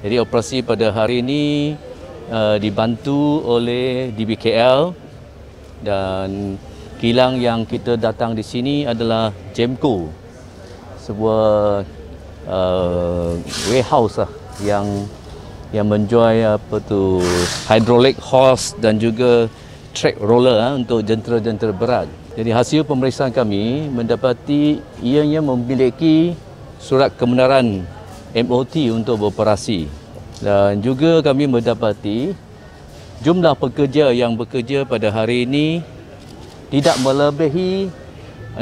Jadi operasi pada hari ini dibantu oleh DBKL, dan kilang yang kita datang di sini adalah Jemco, sebuah warehouse lah yang menjual apa tu hydraulic hose dan juga track roller untuk jentera-jentera berat. Jadi hasil pemeriksaan kami mendapati ianya memiliki surat kebenaran MOT untuk beroperasi, dan juga kami mendapati jumlah pekerja yang bekerja pada hari ini tidak melebihi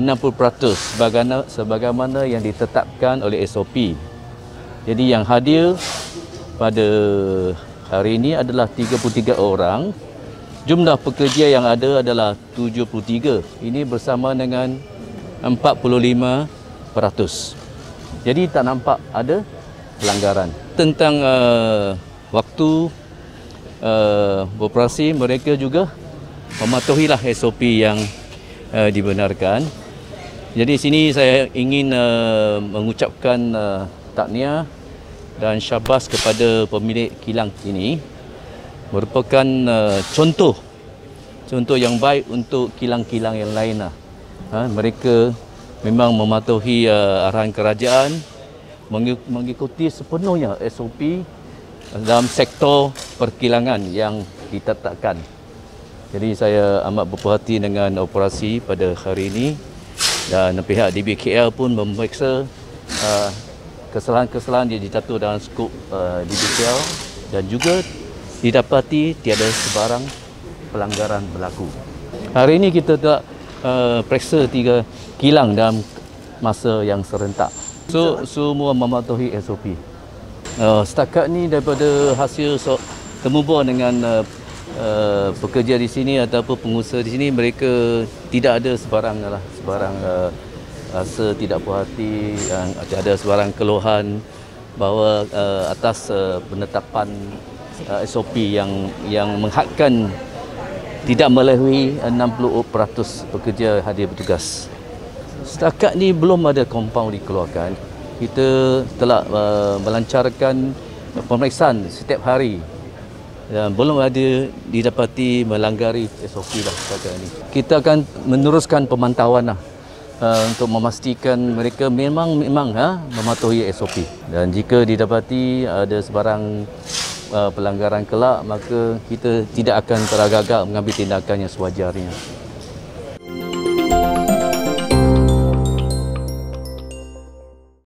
60% sebagaimana yang ditetapkan oleh SOP. Jadi yang hadir pada hari ini adalah 33 orang. Jumlah pekerja yang ada adalah 73. Ini bersama dengan 45%. Jadi tak nampak ada pelanggaran. Tentang waktu beroperasi, mereka juga mematuhilah SOP yang dibenarkan. Jadi sini saya ingin mengucapkan tahniah dan syabas kepada pemilik kilang ini. Merupakan contoh yang baik untuk kilang-kilang yang lain lah. Mereka memang mematuhi arahan kerajaan, mengikuti sepenuhnya SOP dalam sektor perkilangan yang ditetapkan. Jadi saya amat berpuas hati dengan operasi pada hari ini, dan pihak DBKL pun memeriksa kesalahan-kesalahan yang dicatat dalam skop DBKL, dan juga didapati tiada sebarang pelanggaran berlaku. Hari ini kita telah periksa 3 kilang dalam masa yang serentak. So, semua mematuhi SOP. Setakat ni daripada hasil temubual dengan pekerja di sini ataupun pengusaha di sini, mereka tidak ada sebarang rasa tidak puas hati, ada sebarang keluhan bahawa atas penetapan SOP yang menghadkan tidak melebihi 60% pekerja hadir bertugas. Setakat ni belum ada kompaun dikeluarkan. Kita telah melancarkan pemeriksaan setiap hari dan belum ada didapati melanggari SOP lah setakat ini. Kita akan meneruskan pemantauan lah, untuk memastikan mereka memang mematuhi SOP, dan jika didapati ada sebarang pelanggaran kelak, maka kita tidak akan teragak-agak mengambil tindakan yang sewajarnya.